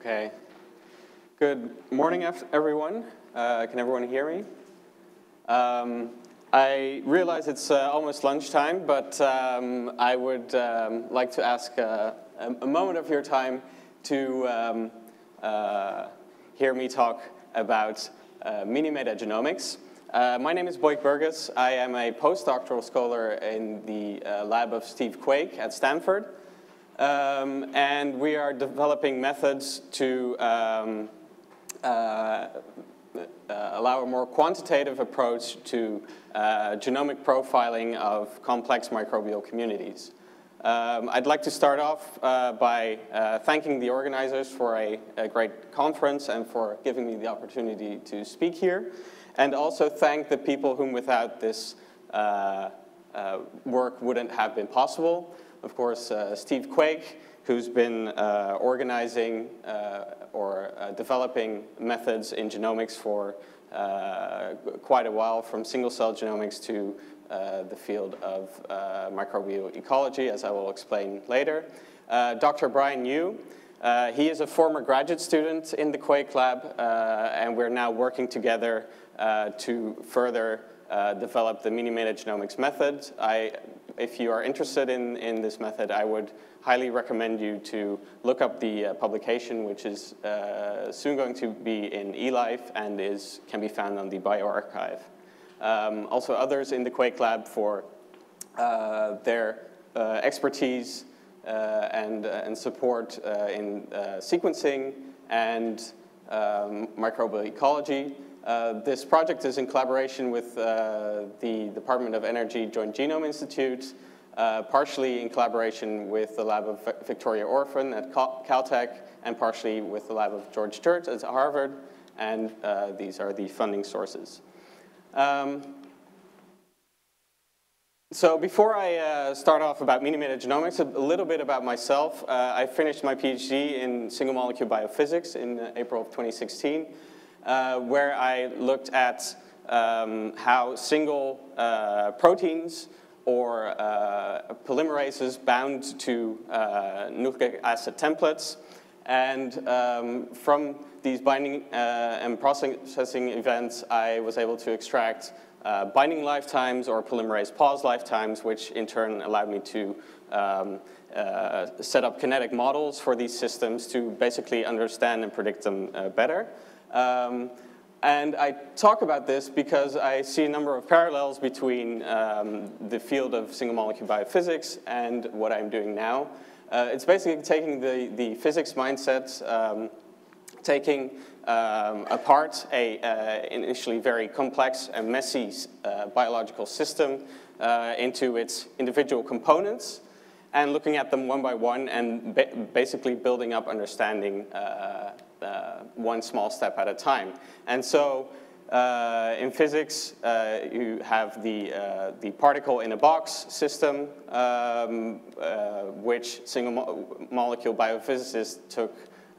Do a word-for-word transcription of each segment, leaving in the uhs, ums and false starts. Okay. Good morning, everyone. Uh, can everyone hear me? Um, I realize it's uh, almost lunchtime, but um, I would um, like to ask uh, a moment of your time to um, uh, hear me talk about uh, mini-metagenomics. Uh, my name is Bojk Burgess. I am a postdoctoral scholar in the uh, lab of Steve Quake at Stanford. Um, and we are developing methods to um, uh, uh, allow a more quantitative approach to uh, genomic profiling of complex microbial communities. Um, I'd like to start off uh, by uh, thanking the organizers for a, a great conference and for giving me the opportunity to speak here. And also thank the people whom without this uh, uh, work wouldn't have been possible. Of course, uh, Steve Quake, who's been uh, organizing uh, or uh, developing methods in genomics for uh, quite a while, from single-cell genomics to uh, the field of uh, microbial ecology, as I will explain later. Uh, Doctor Brian Yu. Uh, he is a former graduate student in the Quake lab, uh, and we're now working together uh, to further uh, develop the mini-metagenomics method. I, if you are interested in, in this method, I would highly recommend you to look up the uh, publication, which is uh, soon going to be in eLife and is, can be found on the bioarchive. Um, also others in the Quake lab for uh, their uh, expertise Uh, and, uh, and support uh, in uh, sequencing and um, microbial ecology. Uh, this project is in collaboration with uh, the Department of Energy Joint Genome Institute, uh, partially in collaboration with the lab of Victoria Orphan at Cal Caltech, and partially with the lab of George Church at Harvard, and uh, these are the funding sources. Um, So before I uh, start off about mini-metagenomics, a little bit about myself. Uh, I finished my PhD in single molecule biophysics in uh, April of twenty sixteen, uh, where I looked at um, how single uh, proteins or uh, polymerases bound to uh, nucleic acid templates. And um, from these binding uh, and processing events, I was able to extract Uh, binding lifetimes or polymerase pause lifetimes, which in turn allowed me to um, uh, set up kinetic models for these systems to basically understand and predict them uh, better. Um, and I talk about this because I see a number of parallels between um, the field of single molecule biophysics and what I'm doing now. Uh, it's basically taking the, the physics mindset, um, taking Um, apart a uh, initially very complex and messy uh, biological system uh, into its individual components and looking at them one by one and ba basically building up understanding uh, uh, one small step at a time. And so uh, in physics, uh, you have the, uh, the particle in a box system, um, uh, which single mo molecule biophysicists took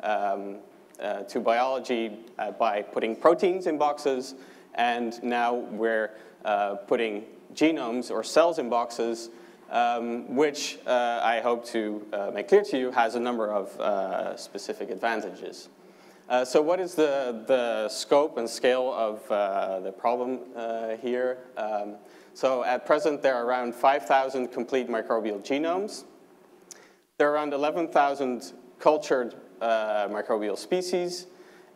um, Uh, to biology uh, by putting proteins in boxes, and now we're uh, putting genomes or cells in boxes, um, which uh, I hope to uh, make clear to you has a number of uh, specific advantages. Uh, so what is the, the scope and scale of uh, the problem uh, here? Um, so at present, there are around five thousand complete microbial genomes. There are around eleven thousand cultured Uh, microbial species,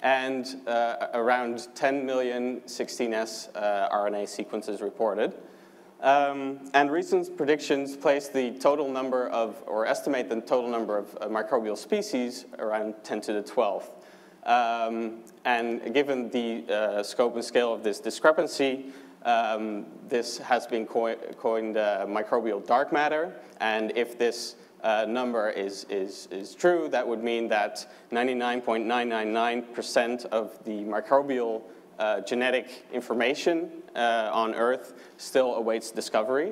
and uh, around ten million sixteen S uh, R N A sequences reported. Um, and recent predictions place the total number of, or estimate the total number of uh, microbial species around ten to the twelfth. Um, and given the uh, scope and scale of this discrepancy, um, this has been co coined uh, microbial dark matter, and if this Uh, number is, is, is true, that would mean that ninety-nine point nine nine nine percent of the microbial uh, genetic information uh, on Earth still awaits discovery.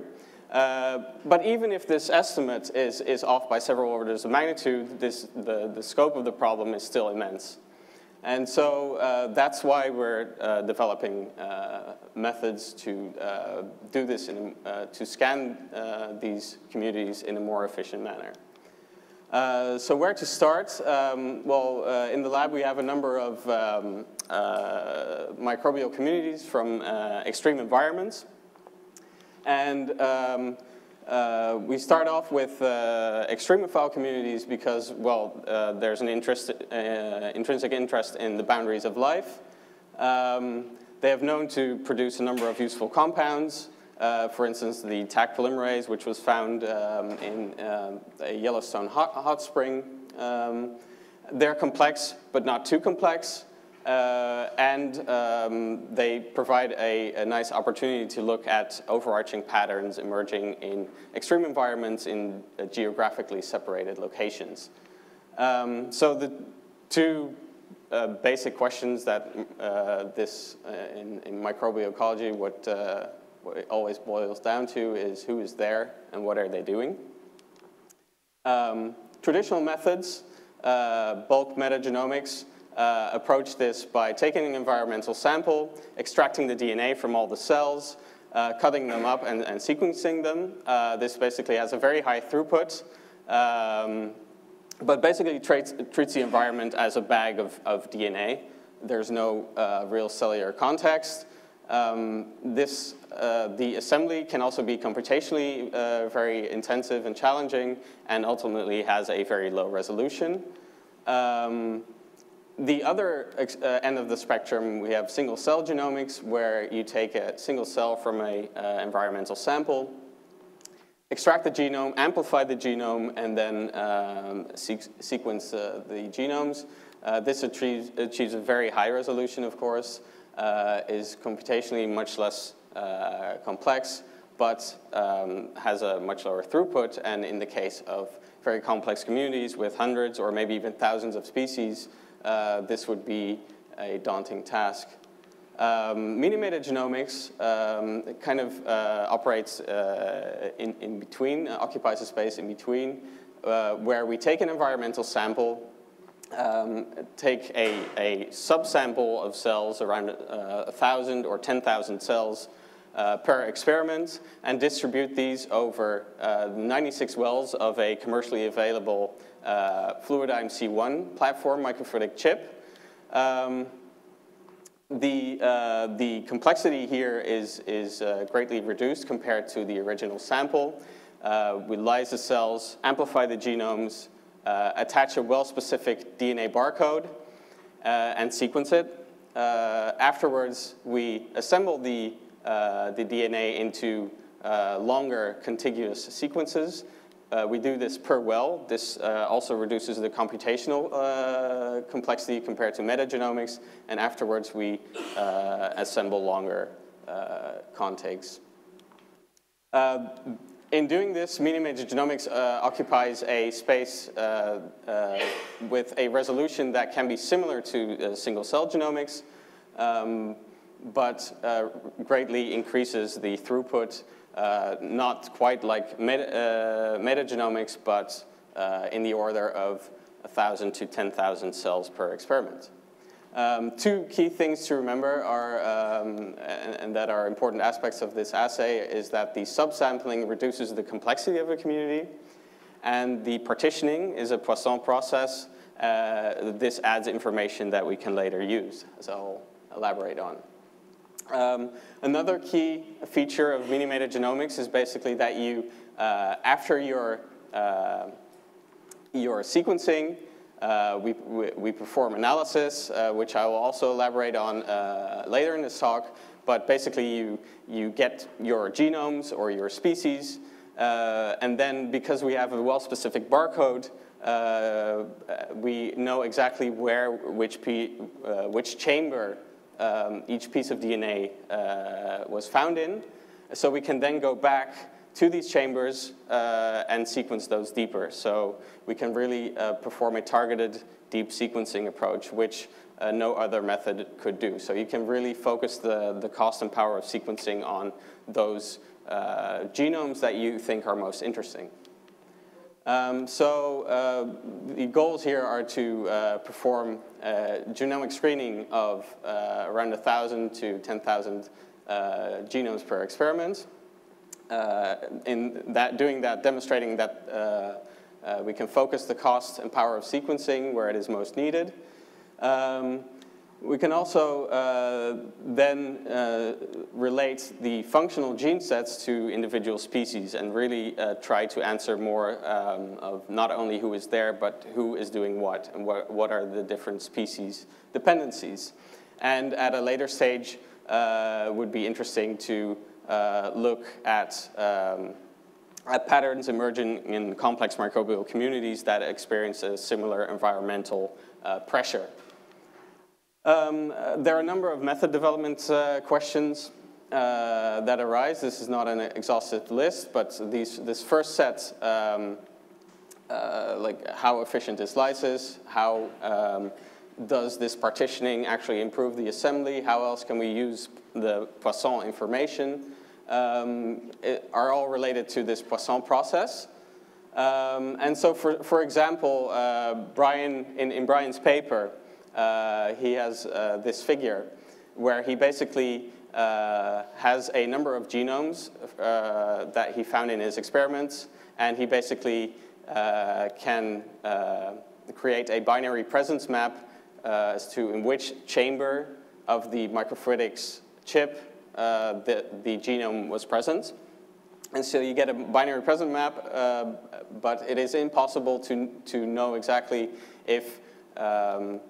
Uh, but even if this estimate is, is off by several orders of magnitude, this, the, the scope of the problem is still immense. And so uh, that's why we're uh, developing uh, methods to uh, do this, in, uh, to scan uh, these communities in a more efficient manner. Uh, so where to start? Um, well, uh, in the lab we have a number of um, uh, microbial communities from uh, extreme environments. And um, uh, we start off with uh, extremophile communities because, well, uh, there's an interest, uh, intrinsic interest in the boundaries of life. Um, they have known to produce a number of useful compounds. Uh, for instance, the T A C polymerase, which was found um, in uh, a Yellowstone hot, hot spring. Um, they're complex, but not too complex. Uh, and um, they provide a, a nice opportunity to look at overarching patterns emerging in extreme environments in uh, geographically separated locations. Um, so the two uh, basic questions that uh, this, uh, in, in microbial ecology, what, uh, what it always boils down to is who is there and what are they doing? Um, traditional methods, uh, bulk metagenomics, Uh, approach this by taking an environmental sample, extracting the D N A from all the cells, uh, cutting them up and, and sequencing them. Uh, this basically has a very high throughput, um, but basically treats, treats the environment as a bag of, of D N A. There's no uh, real cellular context. Um, this, uh, the assembly can also be computationally uh, very intensive and challenging, and ultimately has a very low resolution. Um, The other uh, end of the spectrum, we have single cell genomics, where you take a single cell from an uh, environmental sample, extract the genome, amplify the genome, and then um, se sequence uh, the genomes. Uh, this achieves, achieves a very high resolution, of course, uh, is computationally much less uh, complex, but um, has a much lower throughput, and in the case of very complex communities with hundreds or maybe even thousands of species, Uh, this would be a daunting task. Um, mini-metagenomics um, kind of uh, operates uh, in, in between, uh, occupies a space in between, uh, where we take an environmental sample, um, take a, a subsample of cells, around uh, one thousand or ten thousand cells uh, per experiment, and distribute these over uh, ninety-six wells of a commercially available Uh, Fluidigm C one platform microfluidic chip. Um, the, uh, the complexity here is, is uh, greatly reduced compared to the original sample. Uh, we lyse the cells, amplify the genomes, uh, attach a well-specific D N A barcode, uh, and sequence it. Uh, afterwards, we assemble the, uh, the D N A into uh, longer contiguous sequences. Uh, we do this per well. This uh, also reduces the computational uh, complexity compared to metagenomics, and afterwards we uh, assemble longer uh, contigs. Uh, in doing this, mini-metagenomics uh, occupies a space uh, uh, with a resolution that can be similar to uh, single-cell genomics, um, but uh, greatly increases the throughput. Uh, not quite like meta, uh, metagenomics, but uh, in the order of one thousand to ten thousand cells per experiment. Um, two key things to remember are, um, and, and that are important aspects of this assay, is that the subsampling reduces the complexity of a community, and the partitioning is a Poisson process. Uh, this adds information that we can later use, as I'll elaborate on. Um, another key feature of mini-metagenomics is basically that you, uh, after your, uh, your sequencing, uh, we, we, we perform analysis, uh, which I will also elaborate on uh, later in this talk, but basically you, you get your genomes or your species, uh, and then because we have a well-specific barcode, uh, we know exactly where, which, p, uh, which chamber Um, each piece of D N A uh, was found in, so we can then go back to these chambers uh, and sequence those deeper. So we can really uh, perform a targeted deep sequencing approach, which uh, no other method could do. So you can really focus the, the cost and power of sequencing on those uh, genomes that you think are most interesting. Um, so uh, the goals here are to uh, perform uh, genomic screening of uh, around one thousand to ten thousand uh, genomes per experiment. Uh, in that, doing that, demonstrating that uh, Uh, we can focus the cost and power of sequencing where it is most needed. Um, we can also uh, then uh, relate the functional gene sets to individual species and really uh, try to answer more um, of not only who is there, but who is doing what and what, what are the different species dependencies. And at a later stage, uh, would be interesting to uh, look at um, at patterns emerging in complex microbial communities that experience a similar environmental uh, pressure. Um, uh, there are a number of method development uh, questions uh, that arise. This is not an exhaustive list, but these, this first set, um, uh, like how efficient is lysis, how um, does this partitioning actually improve the assembly, how else can we use the Poisson information, Um, it, are all related to this Poisson process. Um, and so, for, for example, uh, Brian, in, in Brian's paper, uh, he has uh, this figure where he basically uh, has a number of genomes uh, that he found in his experiments, and he basically uh, can uh, create a binary presence map uh, as to in which chamber of the microfluidics chip Uh, the, the genome was present. And so you get a binary presence map, uh, but it is impossible to, to know exactly if um,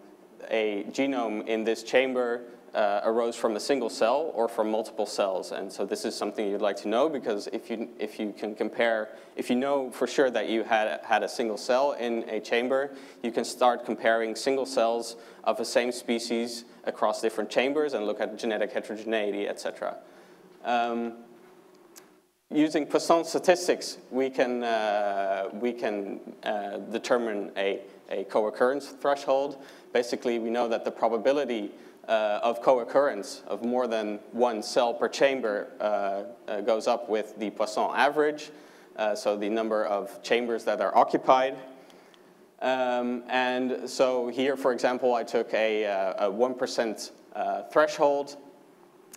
a genome in this chamber uh, arose from a single cell or from multiple cells. And so this is something you'd like to know, because if you, if you can compare, if you know for sure that you had, had a single cell in a chamber, you can start comparing single cells of the same species across different chambers and look at genetic heterogeneity, et cetera. Um, using Poisson statistics, we can, uh, we can uh, determine a, a co-occurrence threshold. Basically, we know that the probability uh, of co-occurrence of more than one cell per chamber uh, uh, goes up with the Poisson average, uh, so the number of chambers that are occupied. Um, and so here, for example, I took a, uh, a one percent uh, threshold.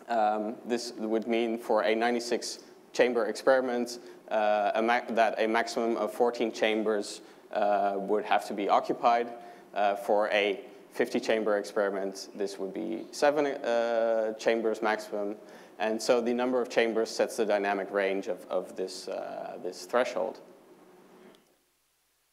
Um, this would mean for a ninety-six chamber experiment uh, a ma that a maximum of fourteen chambers uh, would have to be occupied. Uh, for a fifty chamber experiment, this would be seven uh, chambers maximum. And so the number of chambers sets the dynamic range of, of this, uh, this threshold.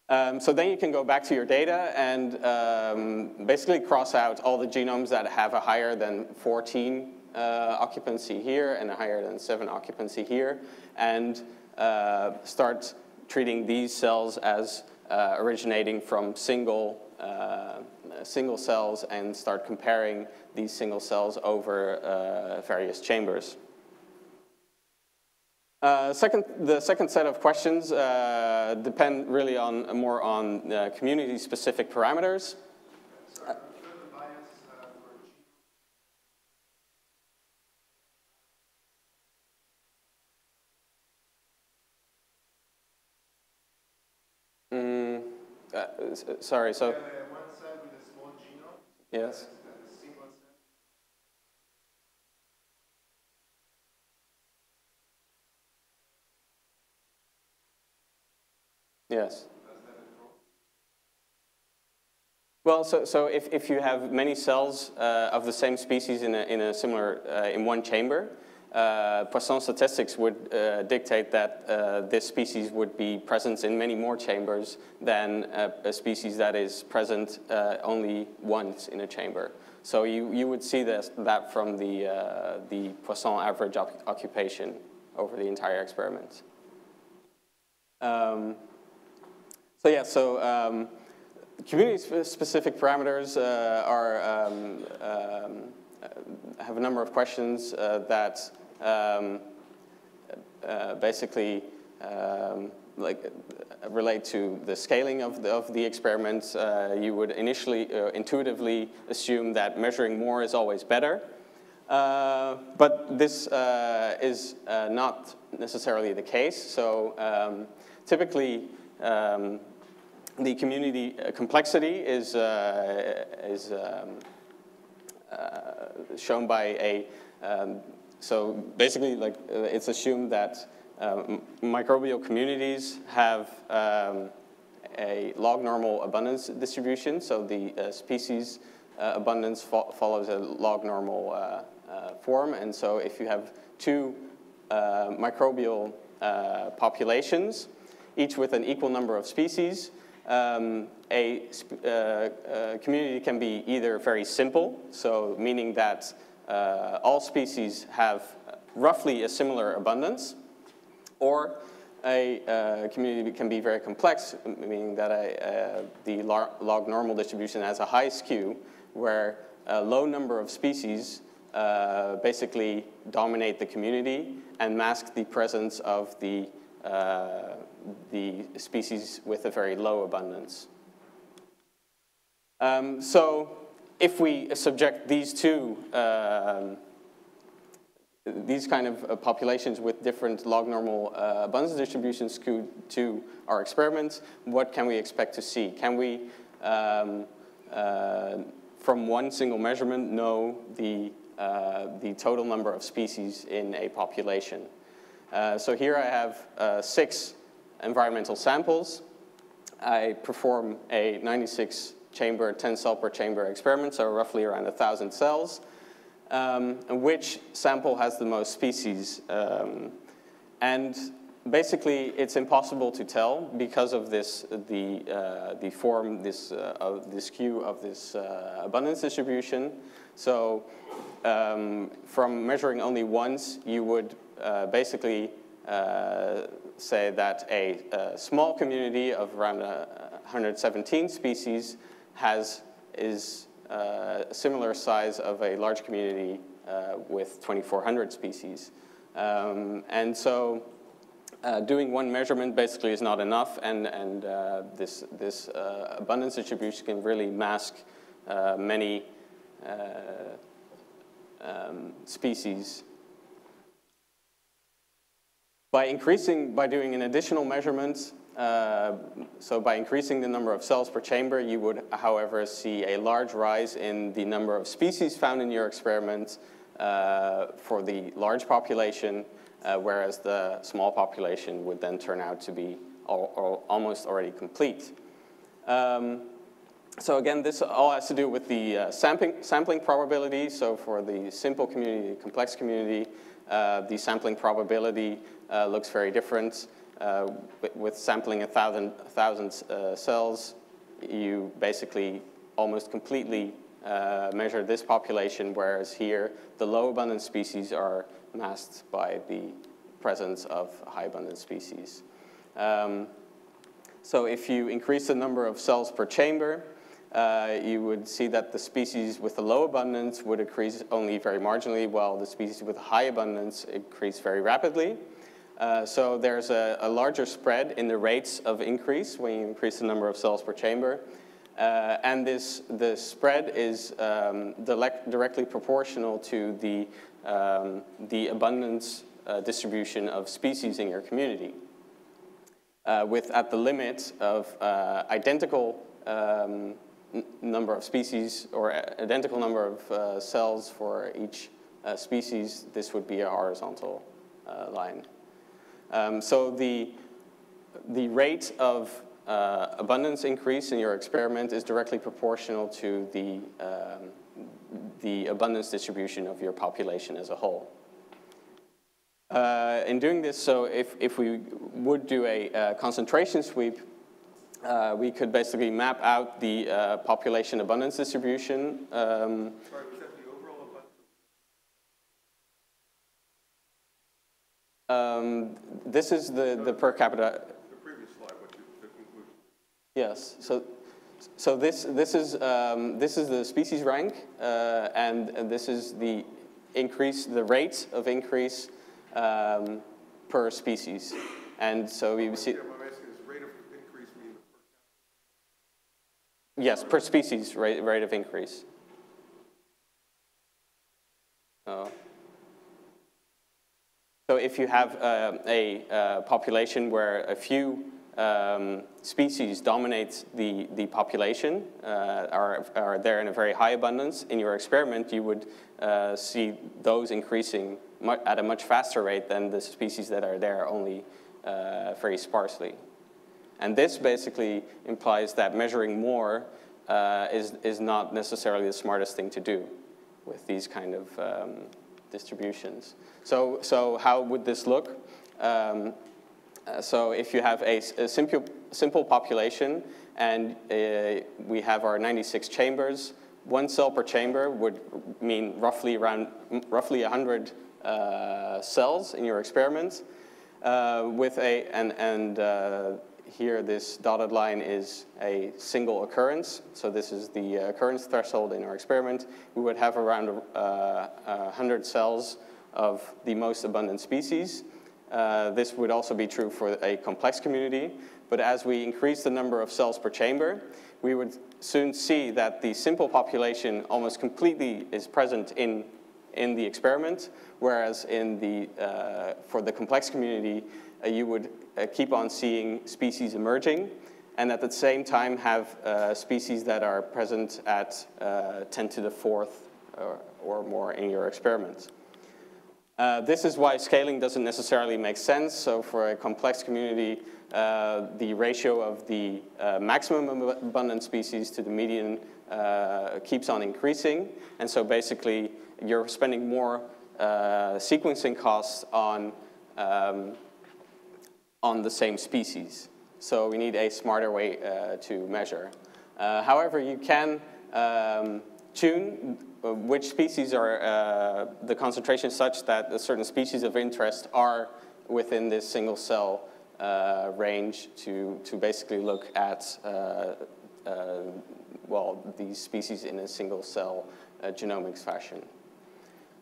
Um, so then you can go back to your data and um, basically cross out all the genomes that have a higher than fourteen uh, occupancy here and a higher than seven occupancy here, and uh, start treating these cells as uh, originating from single, uh, single cells, and start comparing these single cells over uh, various chambers. Uh, second, the second set of questions uh, depend really on more on uh, community-specific parameters. Sorry, do you have a bias, uh, for mm, uh, sorry, so. Uh, one cell with a small genome. Yes. Yes. Well, so, so if, if you have many cells uh, of the same species in a, in a similar, uh, in one chamber, uh, Poisson statistics would uh, dictate that uh, this species would be present in many more chambers than a, a species that is present uh, only once in a chamber. So you, you would see this, that from the, uh, the Poisson average op occupation over the entire experiment. Um, So yeah, so um, community-specific parameters uh, are, um, um, have a number of questions uh, that um, uh, basically um, like relate to the scaling of the, of the experiments. Uh, you would initially uh, intuitively assume that measuring more is always better, uh, but this uh, is uh, not necessarily the case. So um, typically, um, the community complexity is, uh, is um, uh, shown by a, um, so basically like uh, it's assumed that um, microbial communities have um, a log normal abundance distribution. So the uh, species uh, abundance fo follows a log normal uh, uh, form. And so if you have two uh, microbial uh, populations, each with an equal number of species, um, a sp uh, uh, community can be either very simple, so meaning that uh, all species have roughly a similar abundance, or a uh, community can be very complex, meaning that a, uh, the log normal distribution has a high skew, where a low number of species uh, basically dominate the community and mask the presence of the Uh, the species with a very low abundance. Um, so if we subject these two, uh, these kind of uh, populations with different log normal uh, abundance distributions to our experiments, what can we expect to see? Can we, um, uh, from one single measurement, know the, uh, the total number of species in a population? Uh, so here I have uh, six environmental samples. I perform a ninety-six chamber, ten cell per chamber experiment, so roughly around one thousand cells. Um, and which sample has the most species? Um, and basically, it's impossible to tell because of this, the, uh, the form, this, uh, of this skew of this uh, abundance distribution. So um, from measuring only once, you would Uh, basically uh, say that a, a small community of around uh, one hundred seventeen species has is uh, a similar size of a large community uh, with twenty-four hundred species. Um, and so uh, doing one measurement basically is not enough, and, and uh, this, this uh, abundance distribution can really mask uh, many uh, um, species. By increasing, by doing an additional measurement, uh, so by increasing the number of cells per chamber, you would, however, see a large rise in the number of species found in your experiment uh, for the large population, uh, whereas the small population would then turn out to be all, all, almost already complete. Um, so again, this all has to do with the uh, sampling, sampling probability. So for the simple community, the complex community, Uh, the sampling probability uh, looks very different. Uh, with sampling a thousand, a thousand uh, cells, you basically almost completely uh, measure this population, whereas here the low abundance species are masked by the presence of high abundance species. Um, so if you increase the number of cells per chamber, Uh, you would see that the species with a low abundance would increase only very marginally, while the species with high abundance increase very rapidly. Uh, so there's a, a larger spread in the rates of increase when you increase the number of cells per chamber. Uh, and this, this spread is um, directly proportional to the, um, the abundance uh, distribution of species in your community, uh, with at the limit of uh, identical um, number of species, or identical number of uh, cells for each uh, species. This would be a horizontal uh, line. Um, so the, the rate of uh, abundance increase in your experiment is directly proportional to the, um, the abundance distribution of your population as a whole. Uh, in doing this, so if, if we would do a uh, concentration sweep, Uh, we could basically map out the uh, population abundance distribution. Um, Sorry, was that the overall abundance? Um, this is the, the per capita. The previous slide, what you, the conclusion. Yes. So, so this this is um, this is the species rank, uh, and, and this is the increase, the rate of increase um, per species, and so we see. Yes, per species rate, rate of increase. Oh. So if you have uh, a uh, population where a few um, species dominate the, the population, uh, are, are there in a very high abundance, in your experiment you would uh, see those increasing much, at a much faster rate than the species that are there only uh, very sparsely. And this basically implies that measuring more uh, is, is not necessarily the smartest thing to do with these kind of um, distributions. So, so how would this look? Um, uh, so if you have a, a simple, simple population and uh, we have our ninety-six chambers, one cell per chamber would mean roughly around roughly one hundred uh, cells in your experiments. Uh, with a and and uh, here this dotted line is a single occurrence. So this is the occurrence threshold in our experiment. We would have around uh, one hundred cells of the most abundant species. Uh, this would also be true for a complex community. But as we increase the number of cells per chamber, we would soon see that the simple population almost completely is present in, in the experiment, whereas in the, uh, for the complex community, uh, you would uh, keep on seeing species emerging, and at the same time have uh, species that are present at uh, ten to the fourth or, or more in your experiments. Uh, this is why scaling doesn't necessarily make sense. So for a complex community, uh, the ratio of the uh, maximum abundant species to the median uh, keeps on increasing. And so basically, you're spending more uh, sequencing costs on, um, on the same species. So we need a smarter way uh, to measure. Uh, however, you can um, tune which species are uh, the concentration such that a certain species of interest are within this single cell uh, range to, to basically look at, uh, uh, well, these species in a single cell uh, genomics fashion.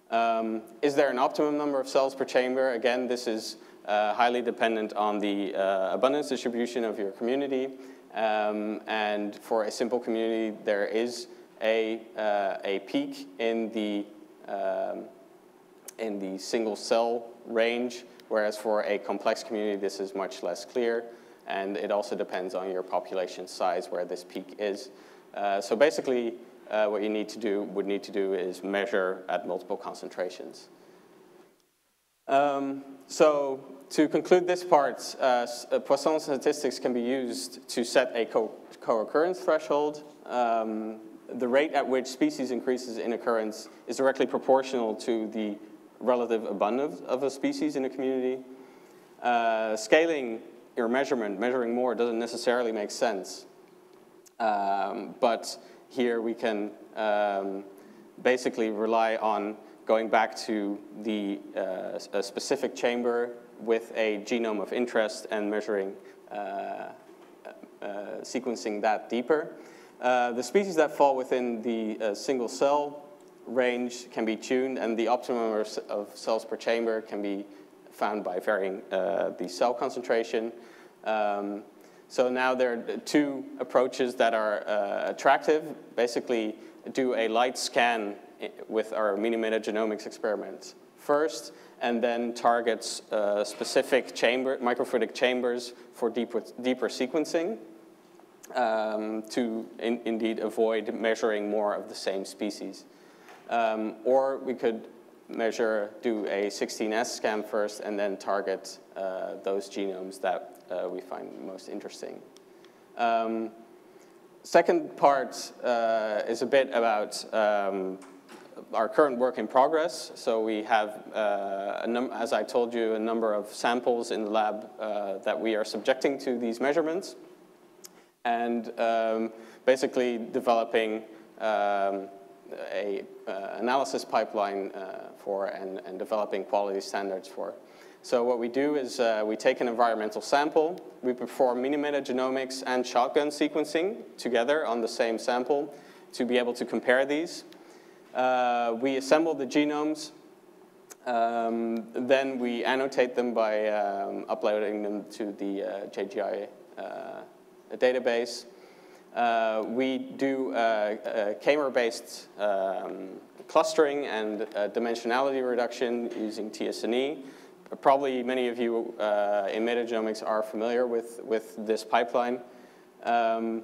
Um, is there an optimum number of cells per chamber? Again, this is uh, highly dependent on the uh, abundance distribution of your community. Um, and for a simple community, there is A, uh, a peak in the, um, in the single cell range, whereas for a complex community, this is much less clear. And it also depends on your population size where this peak is. Uh, so basically, uh, what you need to do, would need to do is measure at multiple concentrations. Um, so to conclude this part, uh, Poisson statistics can be used to set a co- co-occurrence threshold. Um, The rate at which species increases in occurrence is directly proportional to the relative abundance of a species in a community. Uh, scaling your measurement, measuring more, doesn't necessarily make sense. Um, but here we can um, basically rely on going back to the uh, a specific chamber with a genome of interest and measuring, uh, uh, sequencing that deeper. Uh, the species that fall within the uh, single cell range can be tuned, and the optimum of, of cells per chamber can be found by varying uh, the cell concentration. Um, so now there are two approaches that are uh, attractive. Basically, do a light scan with our mini-metagenomics experiments first, and then target uh, specific chamber, microfluidic chambers for deeper, deeper sequencing. Um, to in, indeed avoid measuring more of the same species. Um, or we could measure, do a sixteen S scan first and then target uh, those genomes that uh, we find most interesting. Um, second part uh, is a bit about um, our current work in progress. So we have, uh, a num as I told you, a number of samples in the lab uh, that we are subjecting to these measurements. And um, basically developing um, a uh, analysis pipeline uh, for and, and developing quality standards for. So what we do is uh, we take an environmental sample, we perform mini-metagenomics and shotgun sequencing together on the same sample to be able to compare these. Uh, we assemble the genomes, um, then we annotate them by um, uploading them to the uh, J G I uh, A database. Uh, we do uh, K M R-based um, clustering and uh, dimensionality reduction using T S N E. Probably many of you uh, in metagenomics are familiar with, with this pipeline. Um,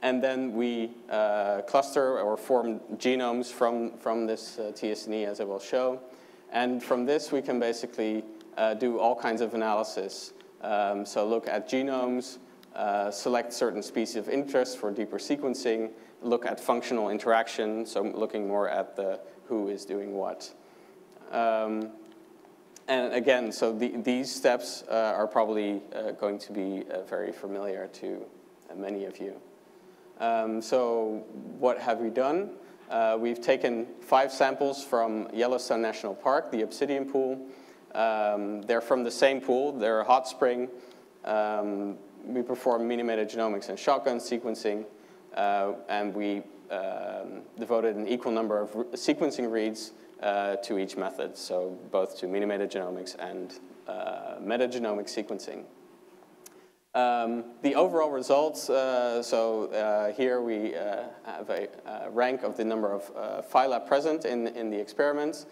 and then we uh, cluster or form genomes from, from this uh, T S N E, as I will show. And from this, we can basically uh, do all kinds of analysis. Um, so look at genomes, uh, select certain species of interest for deeper sequencing, look at functional interaction, so looking more at the who is doing what. Um, and again, so the, these steps uh, are probably uh, going to be uh, very familiar to uh, many of you. Um, so what have we done? Uh, we've taken five samples from Yellowstone National Park, the Obsidian pool. Um, they're from the same pool. They're a hot spring. Um, we performed mini-metagenomics and shotgun sequencing, uh, and we um, devoted an equal number of sequencing reads uh, to each method, so both to mini-metagenomics and uh, metagenomic sequencing. Um, the overall results, uh, so uh, here we uh, have a uh, rank of the number of uh, phyla present in, in the experiments.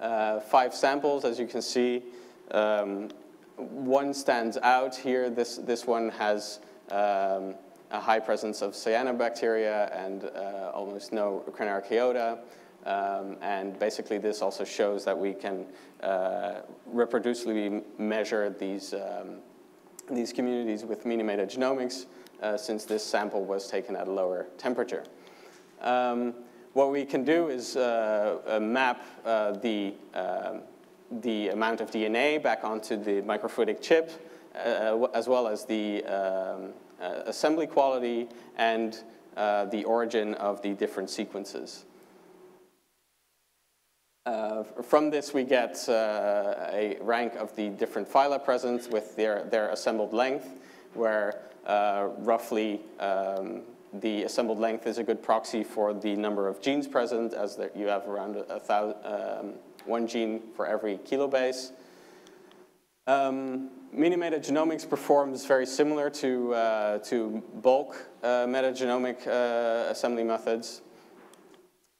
Uh, five samples, as you can see. Um, one stands out here. This, this one has um, a high presence of cyanobacteria and uh, almost no Cranarchaeota. Um, and basically this also shows that we can uh, reproducibly measure these um, these communities with mini-metagenomics, uh, since this sample was taken at a lower temperature. Um, what we can do is uh, uh, map uh, the, uh, the amount of D N A back onto the microfluidic chip, uh, as well as the um, uh, assembly quality and uh, the origin of the different sequences. Uh, from this, we get uh, a rank of the different phyla present with their, their assembled length, where uh, roughly um, the assembled length is a good proxy for the number of genes present, as there, you have around a thousand, um, one gene for every kilobase. Um, Mini-metagenomics performs very similar to, uh, to bulk uh, metagenomic uh, assembly methods.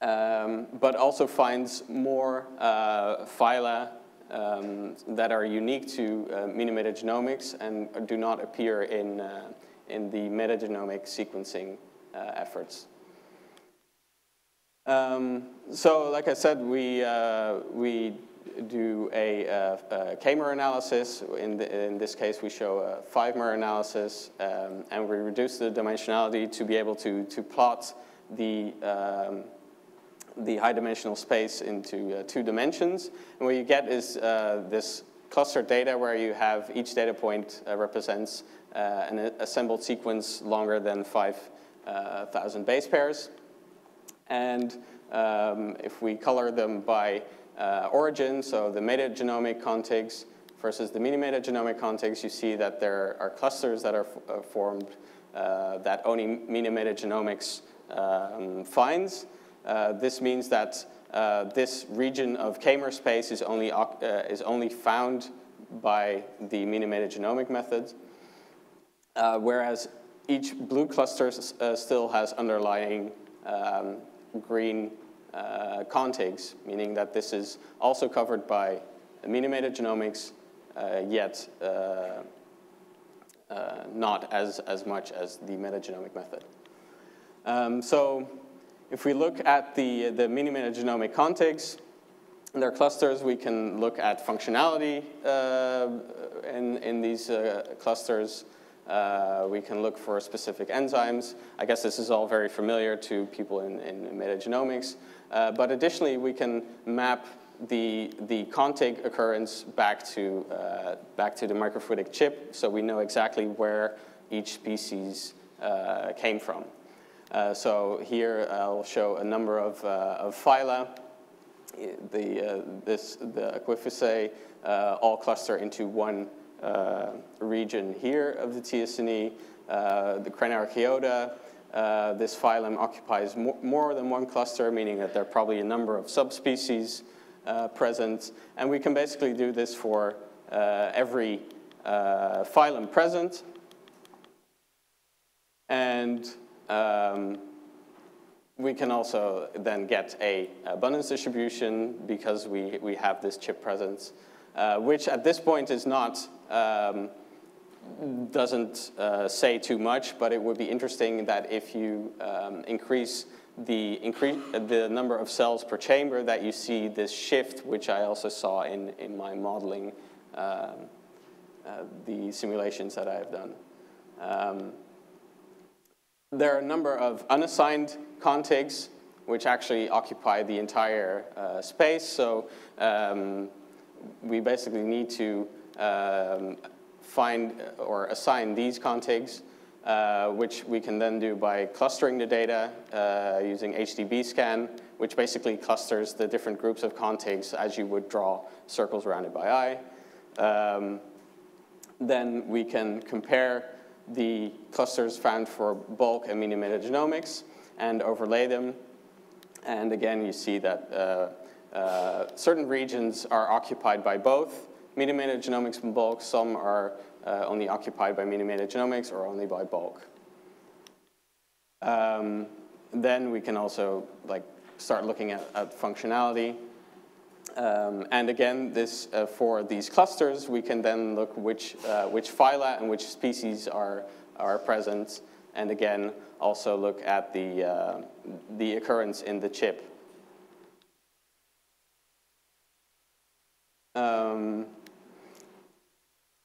Um, but also finds more uh, phyla um, that are unique to uh, mini-metagenomics and do not appear in, uh, in the metagenomic sequencing uh, efforts. Um, so, like I said, we, uh, we do a, a, a k-mer analysis. In, the, in this case, we show a five-mer analysis, um, and we reduce the dimensionality to be able to, to plot the um, the high-dimensional space into uh, two dimensions. And what you get is uh, this cluster data where you have each data point uh, represents uh, an assembled sequence longer than five thousand uh, base pairs. And um, if we color them by uh, origin, so the metagenomic contigs versus the mini-metagenomic contigs, you see that there are clusters that are uh, formed uh, that only mini-metagenomics um, finds. Uh, this means that uh, this region of k-mer space is only, uh, is only found by the mini-metagenomic method, uh, whereas each blue cluster uh, still has underlying um, green uh, contigs, meaning that this is also covered by mini-metagenomics, uh, yet uh, uh, not as, as much as the metagenomic method. Um, so. If we look at the, the mini-metagenomic contigs and their clusters, we can look at functionality uh, in, in these uh, clusters. Uh, we can look for specific enzymes. I guess this is all very familiar to people in, in metagenomics. Uh, but additionally, we can map the, the contig occurrence back to, uh, back to the microfluidic chip, so we know exactly where each species uh, came from. Uh, so here I'll show a number of, uh, of phyla. The, uh, this, the Aquifacea uh, all cluster into one uh, region here of the T S N E. Uh, the Cranarchaeota, uh, this phylum occupies more, more than one cluster, meaning that there are probably a number of subspecies uh, present. And we can basically do this for uh, every uh, phylum present. And Um, we can also then get a abundance distribution because we, we have this chip presence, uh, which at this point is not, um, doesn't uh, say too much, but it would be interesting that if you um, increase the, increase the number of cells per chamber, that you see this shift, which I also saw in, in my modeling, um, uh, the simulations that I have done. Um, there are a number of unassigned contigs which actually occupy the entire uh, space. So um, we basically need to um, find or assign these contigs, uh, which we can then do by clustering the data uh, using H D B scan, which basically clusters the different groups of contigs as you would draw circles rounded by I. Um, then we can compare the clusters found for bulk and mini-metagenomics and overlay them. And again, you see that uh, uh, certain regions are occupied by both mini-metagenomics and bulk. Some are uh, only occupied by mini-metagenomics or only by bulk. Um, then we can also like start looking at, at functionality. Um, and again, this uh, for these clusters, we can then look which uh, which phyla and which species are are present. And again, also look at the, uh, the occurrence in the chip. Um,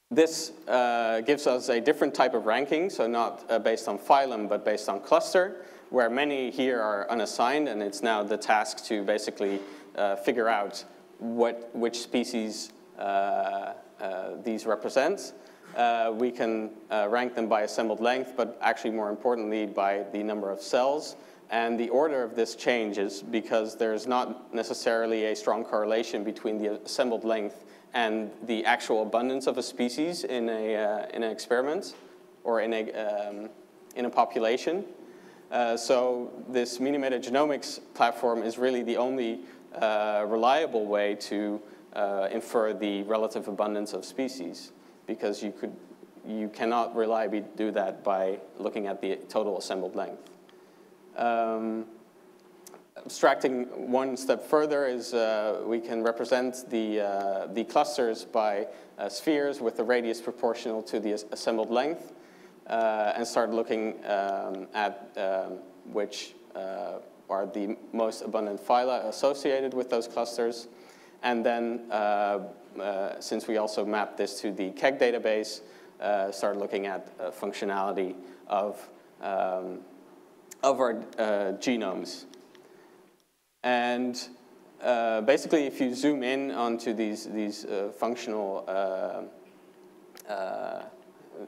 this uh, gives us a different type of ranking, so not uh, based on phylum, but based on cluster, where many here are unassigned, and it's now the task to basically uh, figure out what, which species uh, uh, these represent. Uh, we can uh, rank them by assembled length, but actually more importantly by the number of cells. And the order of this changes because there's not necessarily a strong correlation between the assembled length and the actual abundance of a species in, a, uh, in an experiment or in a, um, in a population. Uh, so this mini-metagenomics platform is really the only uh, reliable way to uh, infer the relative abundance of species, because you, could, you cannot reliably do that by looking at the total assembled length. Um, abstracting one step further is uh, we can represent the, uh, the clusters by uh, spheres with the radius proportional to the assembled length uh, and start looking um, at um, which uh, are the most abundant phyla associated with those clusters. And then uh, Uh, since we also mapped this to the K E G G database, uh, started looking at uh, functionality of, um, of our uh, genomes. And uh, basically, if you zoom in onto these, these uh, functional, uh, uh,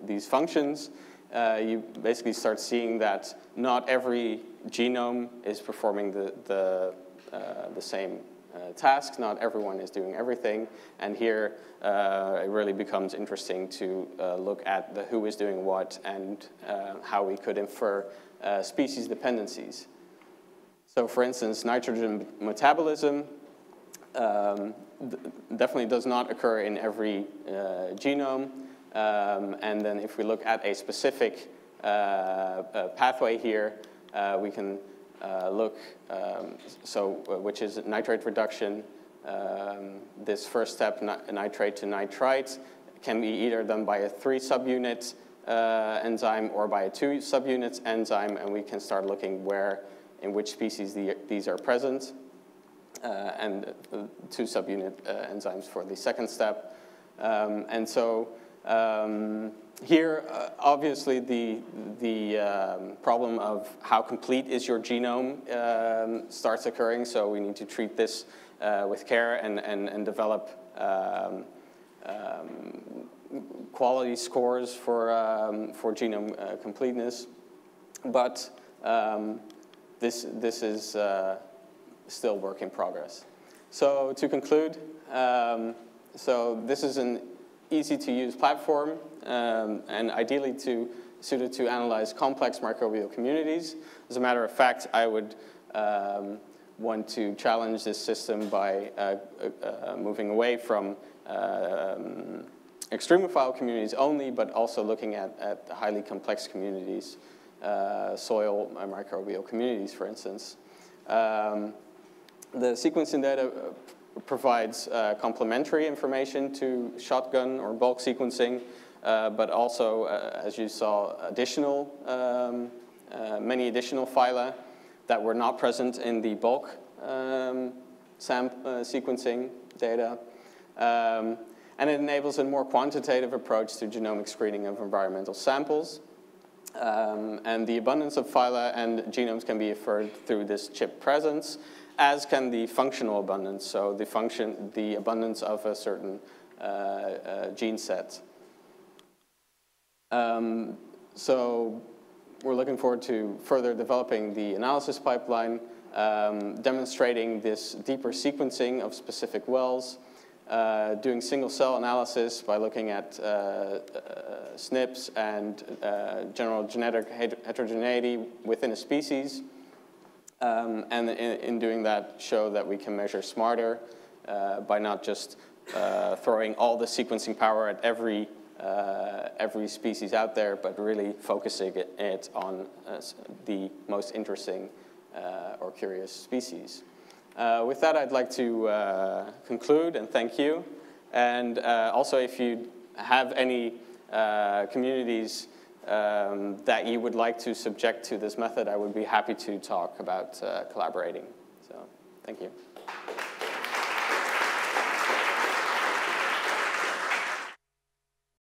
these functions, uh, you basically start seeing that not every genome is performing the, the, uh, the same Uh, tasks. Not everyone is doing everything, and here uh, it really becomes interesting to uh, look at the who is doing what and uh, how we could infer uh, species dependencies. So for instance, nitrogen metabolism um, definitely does not occur in every uh, genome, um, and then if we look at a specific uh, uh, pathway here, uh, we can Uh, look, um, so uh, which is nitrate reduction. Um, this first step, nitrate to nitrite, can be either done by a three subunit uh, enzyme or by a two subunits enzyme, and we can start looking where, in which species the, these are present, uh, and uh, two subunit uh, enzymes for the second step. Um, and so um, Here, uh, obviously, the, the um, problem of how complete is your genome um, starts occurring, so we need to treat this uh, with care and, and, and develop um, um, quality scores for, um, for genome uh, completeness. But um, this, this is uh, still work in progress. So to conclude, um, so this is an easy-to-use platform, Um, and ideally to, suited to analyze complex microbial communities. As a matter of fact, I would um, want to challenge this system by uh, uh, moving away from uh, um, extremophile communities only, but also looking at, at highly complex communities, uh, soil and microbial communities, for instance. Um, the sequencing data provides uh, complementary information to shotgun or bulk sequencing, Uh, but also, uh, as you saw, additional, um, uh, many additional phyla that were not present in the bulk um, sample, uh, sequencing data. Um, and it enables a more quantitative approach to genomic screening of environmental samples, Um, and the abundance of phyla and genomes can be inferred through this chip presence, as can the functional abundance, so the function, the abundance of a certain uh, uh, gene set. Um, so we're looking forward to further developing the analysis pipeline, um, demonstrating this deeper sequencing of specific wells, uh, doing single cell analysis by looking at uh, uh, S N Ps and uh, general genetic heterogeneity within a species. Um, and in, in doing that, show that we can measure smarter uh, by not just uh, throwing all the sequencing power at every uh, every species out there, but really focusing it, it on uh, the most interesting uh, or curious species. Uh, with that, I'd like to uh, conclude and thank you. And uh, also, if you have any uh, communities Um, that you would like to subject to this method, I would be happy to talk about uh, collaborating. So, thank you.